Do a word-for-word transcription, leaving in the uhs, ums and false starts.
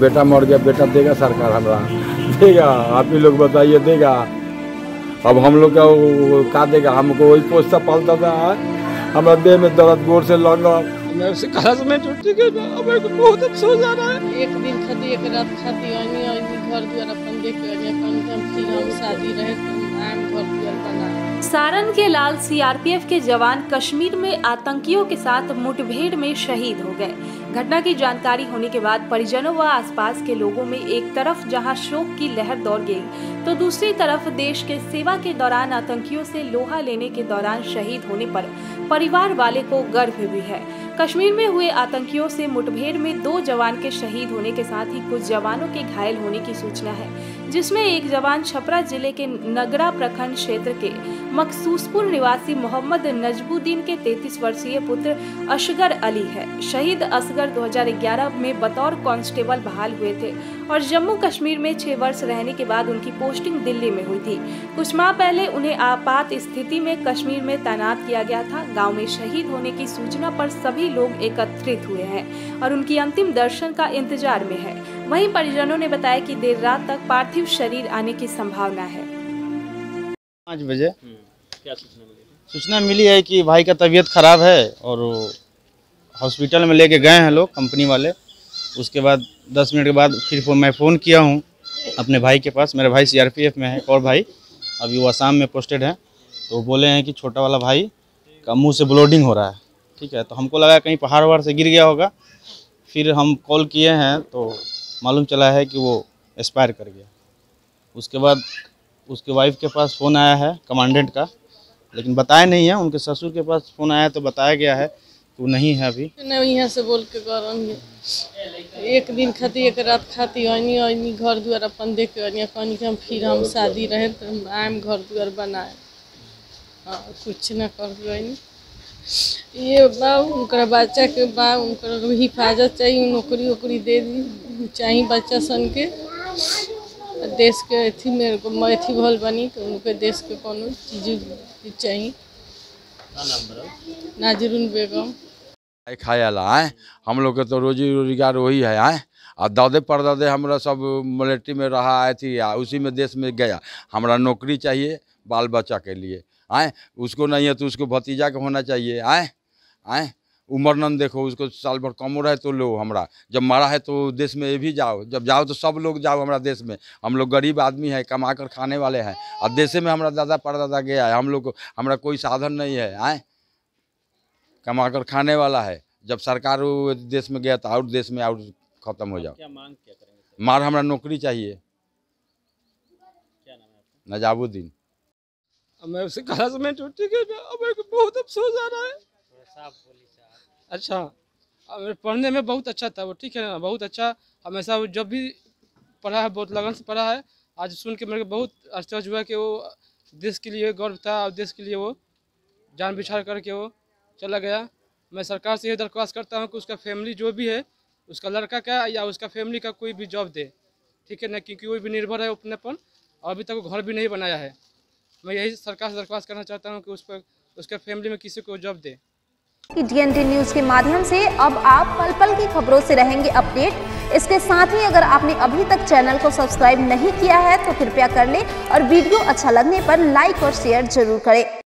बेटा मर गया, बेटा देगा सरकार हमारा, देगा आप ही लोग बताइए देगा। अब हम लोग का का देगा, हमको वही पोस्ता पालता था, हमारा देह में दर्द गोर से लंगर। मैं उससे कर्ज में टूट गया, बहुत अफसोस आ रहा है। एक दिन खाती एक रात खाती आनी घर द्वार अपन देख के शादी रहे। सारण के लाल सीआरपीएफ के जवान कश्मीर में आतंकियों के साथ मुठभेड़ में शहीद हो गए। घटना की जानकारी होने के बाद परिजनों व आसपास के लोगों में एक तरफ जहां शोक की लहर दौड़ गई, तो दूसरी तरफ देश के सेवा के दौरान आतंकियों से लोहा लेने के दौरान शहीद होने पर परिवार वाले को गर्व भी है। कश्मीर में हुए आतंकियों से मुठभेड़ में दो जवान के शहीद होने के साथ ही कुछ जवानों के घायल होने की सूचना है, जिसमें एक जवान छपरा जिले के नगरा प्रखंड क्षेत्र के मकसूसपुर निवासी मोहम्मद नजबुद्दीन के तैंतीस वर्षीय पुत्र असगर अली है। शहीद असगर दो हज़ार ग्यारह में बतौर कांस्टेबल बहाल हुए थे और जम्मू कश्मीर में छह वर्ष रहने के बाद उनकी पोस्टिंग दिल्ली में हुई थी। कुछ माह पहले उन्हें आपात स्थिति में कश्मीर में तैनात किया गया था। गाँव में शहीद होने की सूचना पर सभी लोग एकत्रित हुए हैं और उनकी अंतिम दर्शन का इंतजार में है। वहीं परिजनों ने बताया कि देर रात तक पार्थिव शरीर आने की संभावना है। पाँच बजे क्या सूचना मिली? सूचना मिली है कि भाई का तबीयत खराब है और हॉस्पिटल में लेके गए हैं लोग कंपनी वाले। उसके बाद दस मिनट के बाद फिर फो, मैं फ़ोन किया हूँ अपने भाई के पास। मेरा भाई सीआरपीएफ में है और भाई अभी वो आसाम में पोस्टेड है, तो बोले हैं कि छोटा वाला भाई का मुँह से ब्लोडिंग हो रहा है। ठीक है, तो हमको लगा कहीं पहाड़ वहाड़ से गिर गया होगा। फिर हम कॉल किए हैं तो मालूम चला है कि वो एक्सपायर कर गया। उसके बाद उसके वाइफ के पास फ़ोन आया है कमांडेंट का, लेकिन बताया नहीं है। उनके ससुर के पास फ़ोन आया तो बताया गया है कि वो नहीं है अभी। नहीं यहाँ से बोल के कर एक दिन खाती एक रात खाती आनी आनी घर द्वार अपन देख के आनी कहनी कि हम फिर हम शादी रहे तो हम आए घर द्वार बनाए। हाँ कुछ ना कर आनी ये उनका बच्चा के बा उनका हिफाजत चाहिए, नौकरी वोकरी दे दी चाहिए बच्चा सन के देश के अथी में अथी भल बनी तो उनके देश के कोनो चीज चाहिए। नाजरुन बेगम खाया ला आए हम लोग के तो रोजी रोजगार वही है। आए और दादे परदादे हमारा सब मिलिट्री में रहा आए थी, उसी में देश में गया। हमारा नौकरी चाहिए बाल बच्चा के लिए। आए उसको नहीं है तो उसको भतीजा का होना चाहिए। आए आए उम्र न देखो, उसको साल भर कम रहे तो लो हमारा, जब मरा है तो देश में भी जाओ, जब जाओ तो सब लोग जाओ हमारा देश में। हम लोग गरीब आदमी है, कमा कर खाने वाले हैं और देश में हमारा दादा परदादा गया है। हम लोग हमारा कोई साधन नहीं है, आए कमा कर खाने वाला है। जब सरकार देश में गया तो और देश में और खत्म हो जाओ। क्या मांग क्या करेंगे? मार हमारा नौकरी चाहिए। नजबुद्दीन मैं उससे कर्ज में टूट गया, बहुत अफसोस आ रहा है। अच्छा पढ़ने में बहुत अच्छा था वो, ठीक है ना, बहुत अच्छा। हमेशा वो जब भी पढ़ा है बहुत लगन से पढ़ा है। आज सुन के मेरे को बहुत आश्चर्य हुआ कि वो देश के लिए गर्व था और देश के लिए वो जान बिछाड़ करके वो चला गया। मैं सरकार से ये दरख्वास्त करता हूँ कि उसका फैमिली जो भी है उसका लड़का का या उसका फैमिली का कोई भी जॉब दे, ठीक है ना, क्योंकि वो भी निर्भर है अपने पर और अभी तक वो घर भी नहीं बनाया है। मैं यही सरकार से दरख्वास्त करना चाहता हूँ कि उस पर उसके फैमिली में किसी को जॉब दे। डी एन न्यूज के माध्यम से अब आप पल पल की खबरों से रहेंगे अपडेट। इसके साथ ही अगर आपने अभी तक चैनल को सब्सक्राइब नहीं किया है तो कृपया कर लें और वीडियो अच्छा लगने पर लाइक और शेयर जरूर करें।